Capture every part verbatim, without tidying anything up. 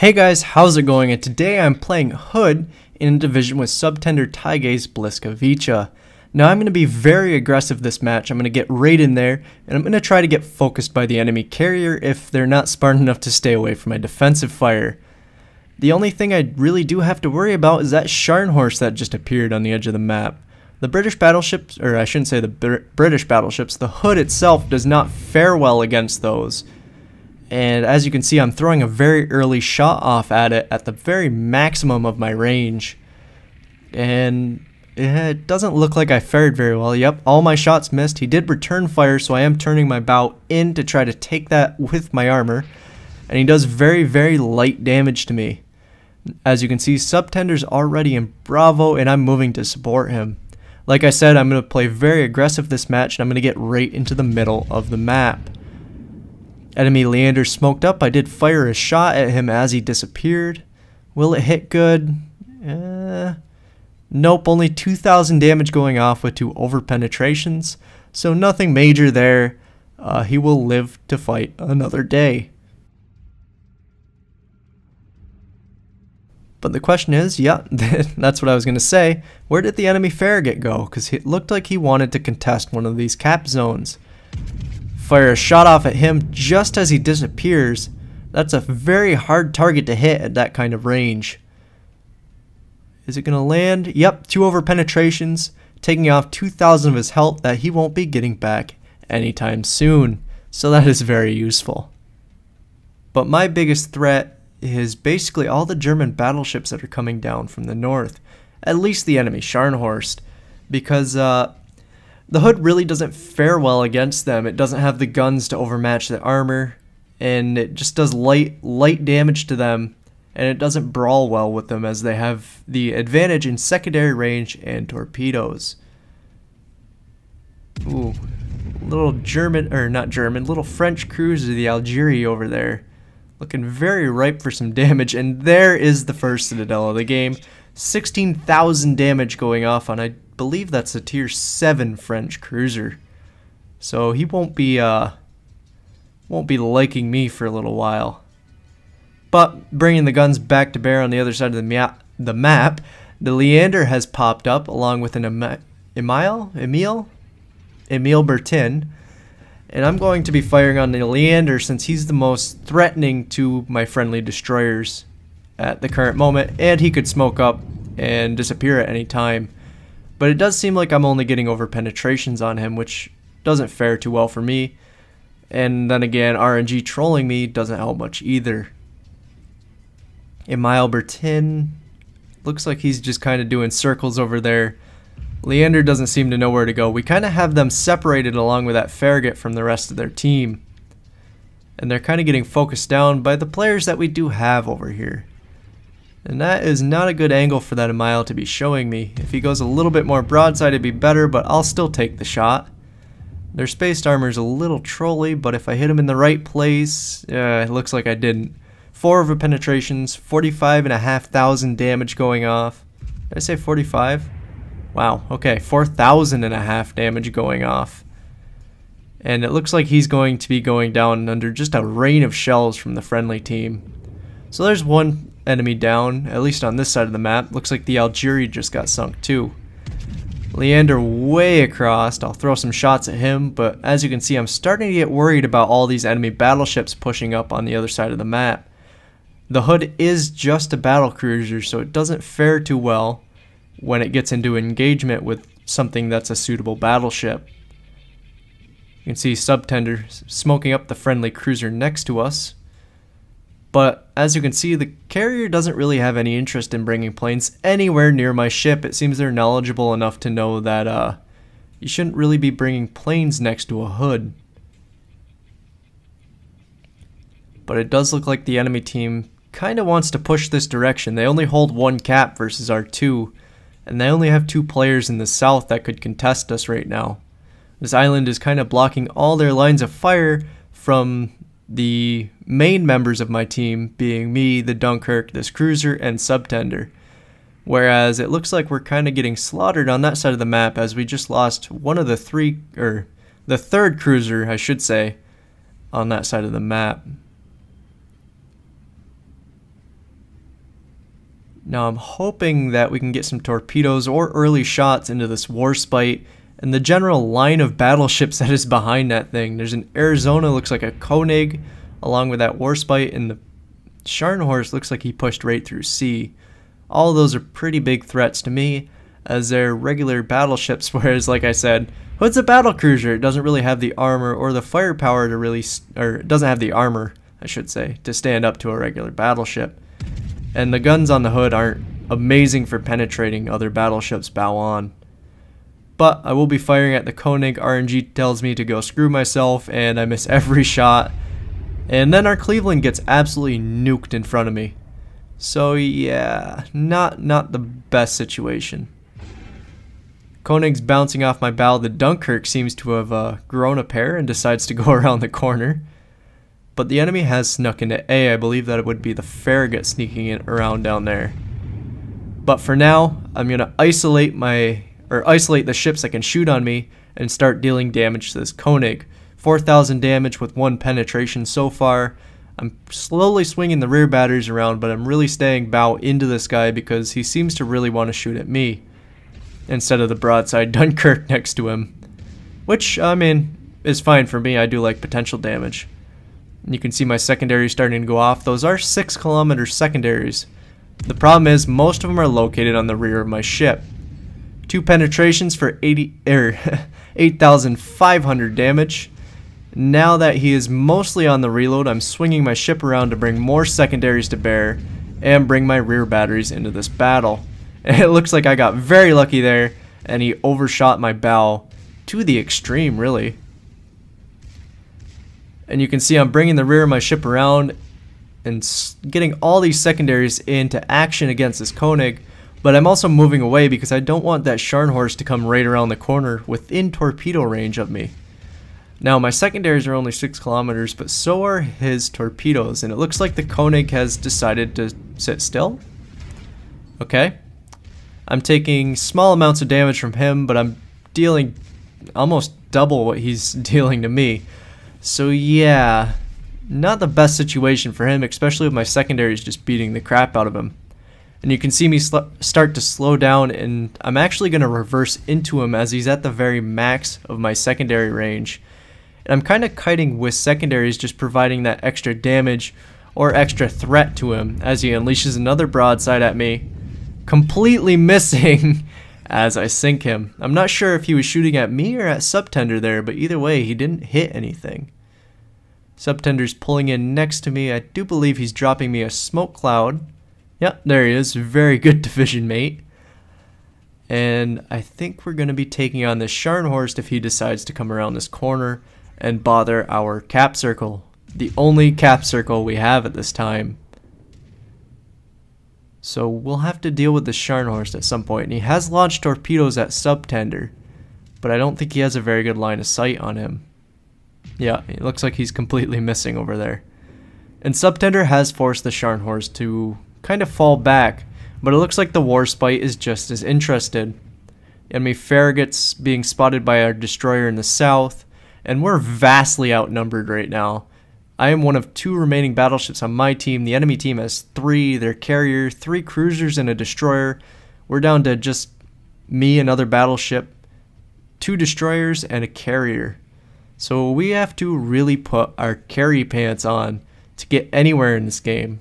Hey guys, how's it going? And today I'm playing Hood in a division with SubTender_Taigei's Bliskavica. Now I'm going to be very aggressive this match. I'm going to get right in there and I'm going to try to get focused by the enemy carrier if they're not smart enough to stay away from my defensive fire. The only thing I really do have to worry about is that Scharnhorst that just appeared on the edge of the map. The British battleships, or I shouldn't say the Br British battleships, the Hood itself does not fare well against those. And as you can see, I'm throwing a very early shot off at it at the very maximum of my range. And it doesn't look like I fared very well. Yep, all my shots missed. He did return fire, so I am turning my bow in to try to take that with my armor. And he does very, very light damage to me. As you can see, Subtender's already in Bravo, and I'm moving to support him. Like I said, I'm going to play very aggressive this match, and I'm going to get right into the middle of the map. Enemy Leander smoked up. I did fire a shot at him as he disappeared. Will it hit good? Uh, nope, only two thousand damage going off with two over penetrations. So nothing major there. Uh, he will live to fight another day. But the question is, yeah, that's what I was going to say. Where did the enemy Farragut go? Because it looked like he wanted to contest one of these cap zones. Fire a shot off at him just as he disappears. That's a very hard target to hit at that kind of range. Is it going to land? Yep, two over penetrations, taking off two thousand of his health that he won't be getting back anytime soon. So that is very useful. But my biggest threat is basically all the German battleships that are coming down from the north. At least the enemy Scharnhorst. Because, uh... the Hood really doesn't fare well against them. It doesn't have the guns to overmatch the armor, and it just does light light damage to them, and it doesn't brawl well with them as they have the advantage in secondary range and torpedoes. Ooh, little German, or not German, little French cruiser, the Algerie over there. Looking very ripe for some damage, and there is the first Citadel of the game. sixteen thousand damage going off on, I believe that's a tier seven French cruiser. So he won't be uh, won't be liking me for a little while. But bringing the guns back to bear on the other side of the map, the, map, the Leander has popped up along with an Emile, Emile, Emile Bertin. And I'm going to be firing on the Leander since he's the most threatening to my friendly destroyers at the current moment, and he could smoke up and disappear at any time. But it does seem like I'm only getting over penetrations on him, which doesn't fare too well for me. And then again, R N G trolling me doesn't help much either. Emile Bertin looks like he's just kind of doing circles over there. Leander doesn't seem to know where to go. We kind of have them separated along with that Farragut from the rest of their team. And they're kind of getting focused down by the players that we do have over here. And that is not a good angle for that Emile to be showing me. If he goes a little bit more broadside, it'd be better, but I'll still take the shot. Their spaced armor's a little trolly, but if I hit him in the right place, uh, it looks like I didn't. Four over penetrations, forty-five and a half thousand damage going off. Did I say forty-five? Wow, okay, four thousand and a half damage going off. And it looks like he's going to be going down under just a rain of shells from the friendly team. So there's one enemy down, at least on this side of the map. Looks like the Algerie just got sunk too. Leander way across. I'll throw some shots at him, but as you can see, I'm starting to get worried about all these enemy battleships pushing up on the other side of the map. The Hood is just a battle cruiser, so it doesn't fare too well when it gets into engagement with something that's a suitable battleship. You can see Subtender smoking up the friendly cruiser next to us. But as you can see, the carrier doesn't really have any interest in bringing planes anywhere near my ship. It seems they're knowledgeable enough to know that uh, you shouldn't really be bringing planes next to a Hood. But it does look like the enemy team kind of wants to push this direction. They only hold one cap versus our two, and they only have two players in the south that could contest us right now. This island is kind of blocking all their lines of fire from the main members of my team, being me, the Dunkirk, this cruiser, and Subtender. Whereas it looks like we're kind of getting slaughtered on that side of the map, as we just lost one of the three, or the third cruiser, I should say, on that side of the map. Now I'm hoping that we can get some torpedoes or early shots into this Warspite and the general line of battleships that is behind that thing. There's an Arizona, looks like a Koenig, along with that Warspite, and the Scharnhorst looks like he pushed right through C. All of those are pretty big threats to me, as they're regular battleships, whereas, like I said, Hood's a battlecruiser. It doesn't really have the armor or the firepower to really, or it doesn't have the armor, I should say, to stand up to a regular battleship. And the guns on the Hood aren't amazing for penetrating other battleships bow on. But I will be firing at the Koenig. R N G tells me to go screw myself, and I miss every shot. And then our Cleveland gets absolutely nuked in front of me. So yeah, not not the best situation. Koenig's bouncing off my bow. The Dunkirk seems to have uh, grown a pair and decides to go around the corner. But the enemy has snuck into A. I believe that it would be the Farragut sneaking in around down there. But for now, I'm going to isolate my or isolate the ships that can shoot on me and start dealing damage to this Koenig. four thousand damage with one penetration so far. I'm slowly swinging the rear batteries around, but I'm really staying bow into this guy because he seems to really want to shoot at me instead of the broadside Dunkirk next to him, which, I mean, is fine for me. I do like potential damage. And you can see my secondaries starting to go off. Those are six kilometer secondaries. The problem is most of them are located on the rear of my ship. Two penetrations for eighty, er, eight thousand five hundred damage. Now that he is mostly on the reload, I'm swinging my ship around to bring more secondaries to bear and bring my rear batteries into this battle. And it looks like I got very lucky there, and he overshot my bow to the extreme, really. And you can see I'm bringing the rear of my ship around and getting all these secondaries into action against this Koenig, but I'm also moving away because I don't want that Scharnhorst to come right around the corner within torpedo range of me. Now my secondaries are only six kilometers, but so are his torpedoes, and it looks like the Koenig has decided to sit still. Okay. I'm taking small amounts of damage from him, but I'm dealing almost double what he's dealing to me. So yeah, not the best situation for him, especially with my secondaries just beating the crap out of him. And you can see me start to slow down, and I'm actually going to reverse into him as he's at the very max of my secondary range. And I'm kind of kiting with secondaries, just providing that extra damage or extra threat to him as he unleashes another broadside at me, completely missing as I sink him. I'm not sure if he was shooting at me or at Subtender there, but either way, he didn't hit anything. Subtender's pulling in next to me. I do believe he's dropping me a smoke cloud. Yep, there he is. Very good division mate. And I think we're going to be taking on this Scharnhorst if he decides to come around this corner and bother our cap circle. The only cap circle we have at this time. So we'll have to deal with the Scharnhorst at some point. And he has launched torpedoes at Subtender, but I don't think he has a very good line of sight on him. Yeah, it looks like he's completely missing over there. And Subtender has forced the Scharnhorst to kind of fall back, but it looks like the Warspite is just as interested. Enemy Farragut's being spotted by our destroyer in the south, and we're vastly outnumbered right now. I am one of two remaining battleships on my team. The enemy team has three, their carrier, three cruisers, and a destroyer. We're down to just me, another battleship, two destroyers, and a carrier. So we have to really put our carry pants on to get anywhere in this game.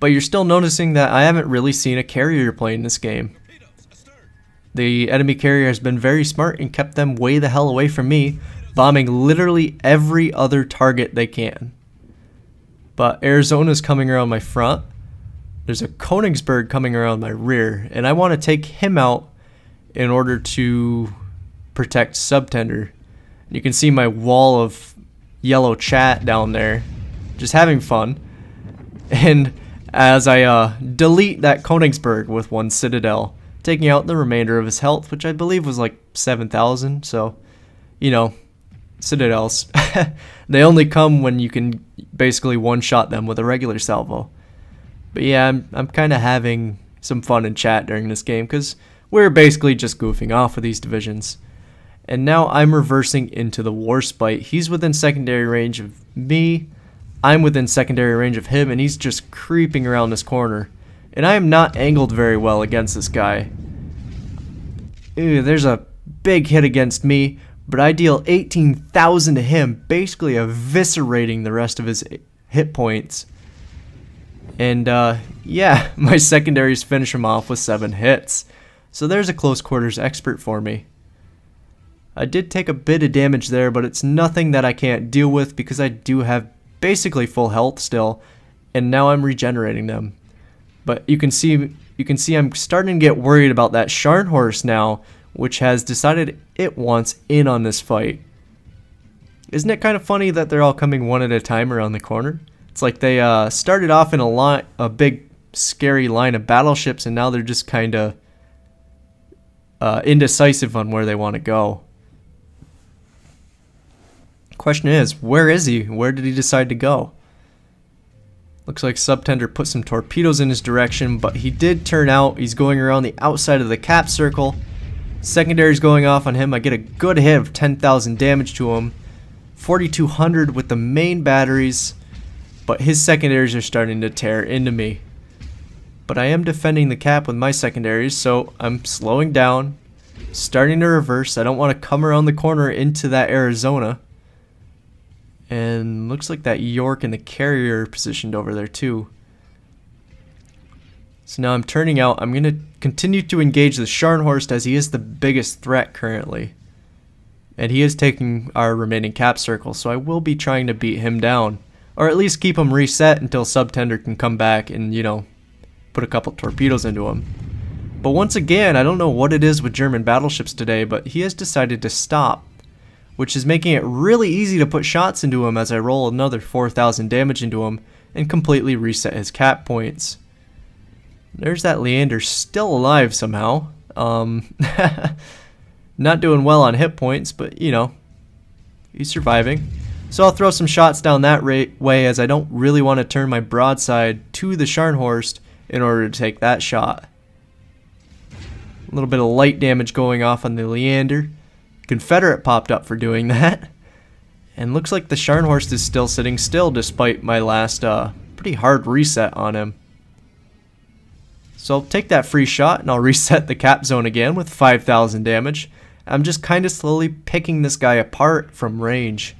But you're still noticing that I haven't really seen a carrier play in this game. The enemy carrier has been very smart and kept them way the hell away from me, bombing literally every other target they can. But Arizona's coming around my front. There's a Konigsberg coming around my rear, and I want to take him out in order to protect Subtender. You can see my wall of yellow chat down there, just having fun. And as I uh, delete that Konigsberg with one Citadel, taking out the remainder of his health, which I believe was like seven thousand, so, you know, Citadels. They only come when you can basically one-shot them with a regular salvo. But yeah, I'm, I'm kind of having some fun in chat during this game, because we're basically just goofing off with these divisions. And now I'm reversing into the Warspite. He's within secondary range of me, I'm within secondary range of him, and he's just creeping around this corner. And I am not angled very well against this guy. Ew, there's a big hit against me, but I deal eighteen thousand to him, basically eviscerating the rest of his hit points. And uh, yeah, my secondaries finish him off with seven hits. So there's a close quarters expert for me. I did take a bit of damage there, but it's nothing that I can't deal with because I do have basically full health still, and now I'm regenerating them. But you can see you can see I'm starting to get worried about that Scharnhorst now, which has decided it wants in on this fight. Isn't it kind of funny that they're all coming one at a time around the corner? It's like they uh, started off in a line, a big scary line of battleships, and now they're just kind of uh, indecisive on where they want to go. Question is, where is he? Where did he decide to go? Looks like SubTender put some torpedoes in his direction, but he did turn out. He's going around the outside of the cap circle. Secondary's going off on him. I get a good hit of ten thousand damage to him. forty-two hundred with the main batteries, but his secondaries are starting to tear into me. But I am defending the cap with my secondaries, so I'm slowing down, starting to reverse. I don't want to come around the corner into that Arizona. And looks like that York and the carrier positioned over there too. So now I'm turning out. I'm going to continue to engage the Scharnhorst as he is the biggest threat currently. And he is taking our remaining cap circle, so I will be trying to beat him down. Or at least keep him reset until SubTender can come back and, you know, put a couple torpedoes into him. But once again, I don't know what it is with German battleships today, but he has decided to stop, which is making it really easy to put shots into him as I roll another four thousand damage into him and completely reset his cap points. There's that Leander still alive somehow. Um, not doing well on hit points, but you know, he's surviving. So I'll throw some shots down that way as I don't really want to turn my broadside to the Scharnhorst in order to take that shot. A little bit of light damage going off on the Leander. Confederate popped up for doing that, and looks like the Scharnhorst is still sitting still despite my last uh, pretty hard reset on him. So I'll take that free shot and I'll reset the cap zone again with five thousand damage. I'm just kind of slowly picking this guy apart from range.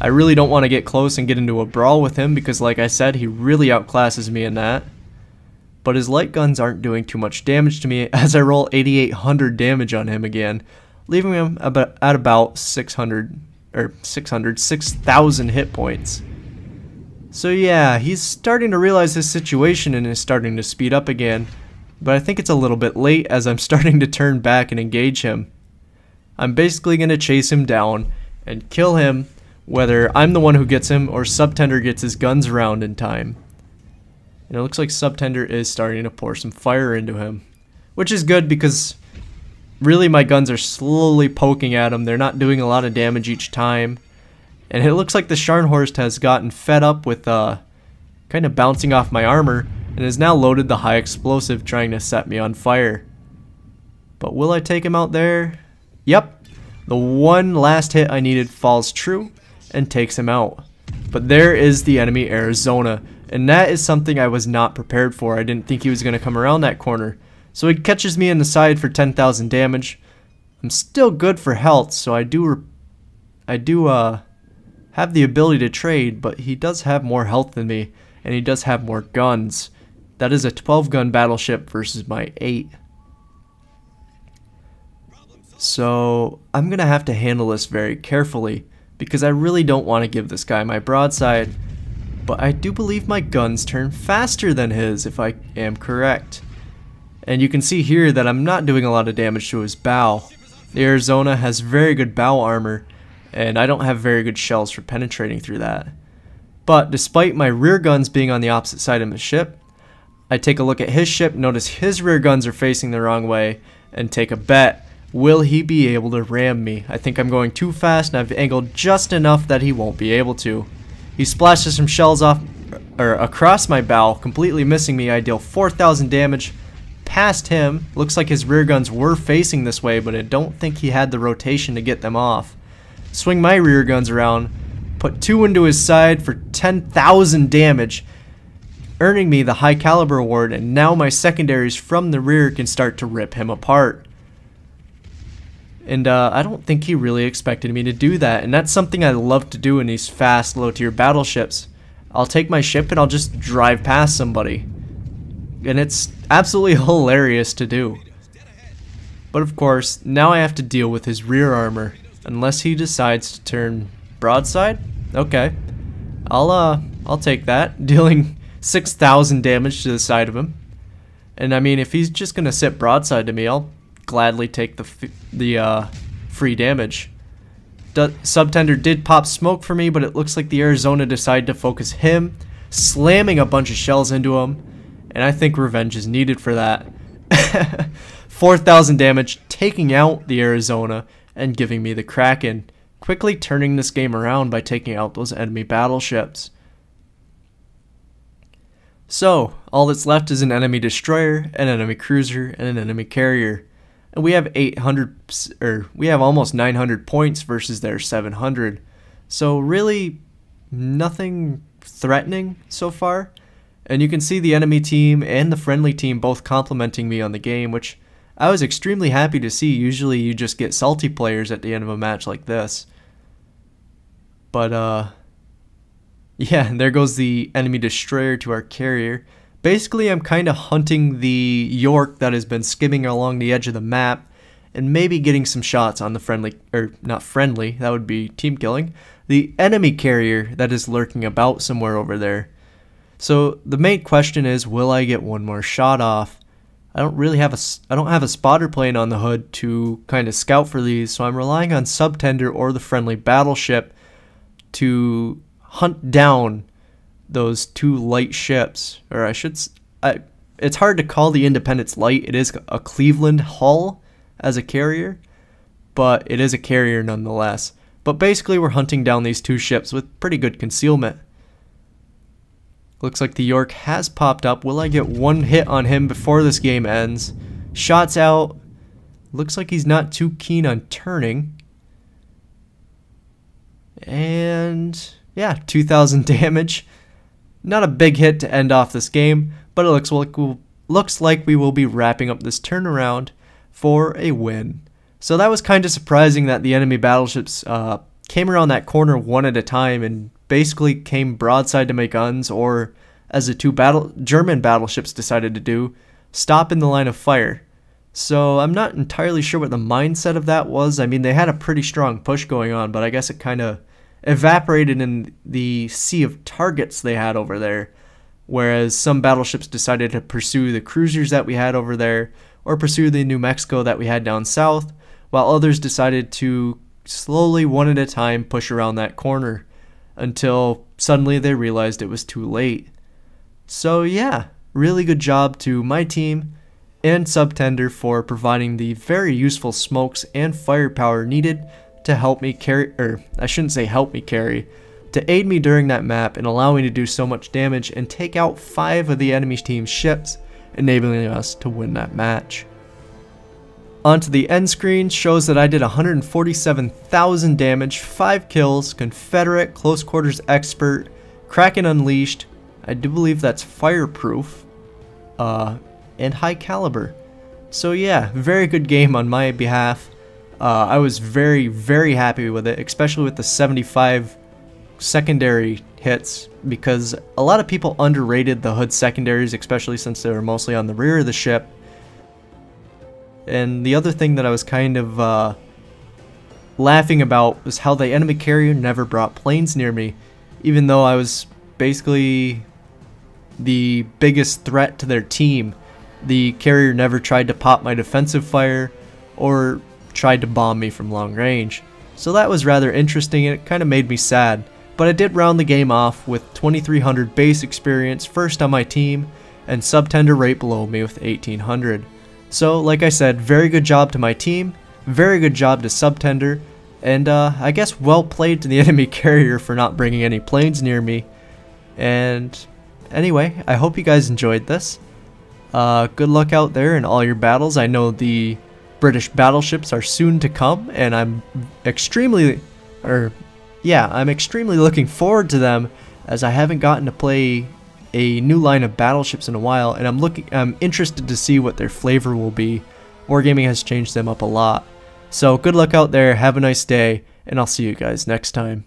I really don't want to get close and get into a brawl with him because, like I said, he really outclasses me in that. But his light guns aren't doing too much damage to me as I roll eighty-eight hundred damage on him again, leaving him about at about six hundred, or six hundred, six thousand hit points. So yeah, he's starting to realize his situation and is starting to speed up again, but I think it's a little bit late as I'm starting to turn back and engage him. I'm basically going to chase him down and kill him, whether I'm the one who gets him or SubTender gets his guns around in time. And it looks like SubTender is starting to pour some fire into him, which is good because really, my guns are slowly poking at him. They're not doing a lot of damage each time. And it looks like the Scharnhorst has gotten fed up with uh, kind of bouncing off my armor and has now loaded the high explosive trying to set me on fire. But will I take him out there? Yep. The one last hit I needed falls true and takes him out. But there is the enemy Arizona. And that is something I was not prepared for. I didn't think he was going to come around that corner. So it catches me in the side for ten thousand damage. I'm still good for health, so I do I do uh, have the ability to trade, but he does have more health than me, and he does have more guns. That is a twelve gun battleship versus my eight. So I'm going to have to handle this very carefully, because I really don't want to give this guy my broadside, but I do believe my guns turn faster than his, if I am correct. And you can see here that I'm not doing a lot of damage to his bow. The Arizona has very good bow armor, and I don't have very good shells for penetrating through that. But despite my rear guns being on the opposite side of the ship, I take a look at his ship, notice his rear guns are facing the wrong way, and take a bet. Will he be able to ram me? I think I'm going too fast, and I've angled just enough that he won't be able to. He splashes some shells off or across my bow, completely missing me. I deal four thousand damage. Past him, looks like his rear guns were facing this way, but I don't think he had the rotation to get them off. Swing my rear guns around, put two into his side for ten thousand damage, earning me the High Caliber award, and now my secondaries from the rear can start to rip him apart. And uh, I don't think he really expected me to do that, and that's something I love to do in these fast, low-tier battleships. I'll take my ship and I'll just drive past somebody. And it's absolutely hilarious to do. But of course, now I have to deal with his rear armor, unless he decides to turn broadside? Okay. I'll, uh, I'll take that, dealing six thousand damage to the side of him. And I mean, if he's just gonna sit broadside to me, I'll gladly take the, f the uh, free damage. D Subtender did pop smoke for me, but it looks like the Arizona decided to focus him, slamming a bunch of shells into him, and I think revenge is needed for that. four thousand damage, taking out the Arizona and giving me the Kraken, quickly turning this game around by taking out those enemy battleships. So, all that's left is an enemy destroyer, an enemy cruiser, and an enemy carrier. And we have eight hundred, or we have almost nine hundred points versus their seven hundred. So really, nothing threatening so far. And you can see the enemy team and the friendly team both complimenting me on the game, which I was extremely happy to see. Usually you just get salty players at the end of a match like this. But, uh, yeah, there goes the enemy destroyer to our carrier. Basically, I'm kind of hunting the York that has been skimming along the edge of the map and maybe getting some shots on the friendly, or not friendly, that would be team killing, the enemy carrier that is lurking about somewhere over there. So the main question is, will I get one more shot off? I don't really have a, I don't have a spotter plane on the Hood to kind of scout for these, so I'm relying on Subtender or the friendly battleship to hunt down those two light ships. Or I should, I, it's hard to call the Independence light. It is a Cleveland hull as a carrier, but it is a carrier nonetheless. But basically we're hunting down these two ships with pretty good concealment. Looks like the York has popped up. Will I get one hit on him before this game ends? Shots out. Looks like he's not too keen on turning. And yeah, two thousand damage. Not a big hit to end off this game, but it looks like, we'll, looks like we will be wrapping up this turnaround for a win. So that was kind of surprising that the enemy battleships uh, came around that corner one at a time and basically came broadside to my guns, or as the two battle German battleships decided to do, stop in the line of fire. So I'm not entirely sure what the mindset of that was. I mean, they had a pretty strong push going on, but I guess it kind of evaporated in the sea of targets they had over there, whereas some battleships decided to pursue the cruisers that we had over there, or pursue the New Mexico that we had down south, while others decided to slowly, one at a time, push around that corner until suddenly they realized it was too late. So yeah, really good job to my team and Subtender for providing the very useful smokes and firepower needed to help me carry, or I shouldn't say help me carry, to aid me during that map and allow me to do so much damage and take out five of the enemy team's ships, enabling us to win that match. Onto the end screen shows that I did one hundred forty-seven thousand damage, five kills, Confederate, Close Quarters Expert, Kraken Unleashed, I do believe that's Fireproof, uh, and High Caliber. So yeah, very good game on my behalf. Uh, I was very, very happy with it, especially with the seventy-five secondary hits, because a lot of people underrated the Hood secondaries, especially since they were mostly on the rear of the ship. And the other thing that I was kind of uh, laughing about was how the enemy carrier never brought planes near me, even though I was basically the biggest threat to their team. The carrier never tried to pop my defensive fire or tried to bomb me from long range. So that was rather interesting, and it kind of made me sad. But I did round the game off with twenty-three hundred base experience, first on my team, and Subtender right below me with eighteen hundred. So, like I said, very good job to my team, very good job to Subtender, and uh, I guess well played to the enemy carrier for not bringing any planes near me. And anyway, I hope you guys enjoyed this. Uh, good luck out there in all your battles. I know the British battleships are soon to come, and I'm extremely, or yeah, I'm extremely looking forward to them, as I haven't gotten to play a new line of battleships in a while, and I'm looking, I'm interested to see what their flavor will be. Wargaming has changed them up a lot. So good luck out there, have a nice day, and I'll see you guys next time.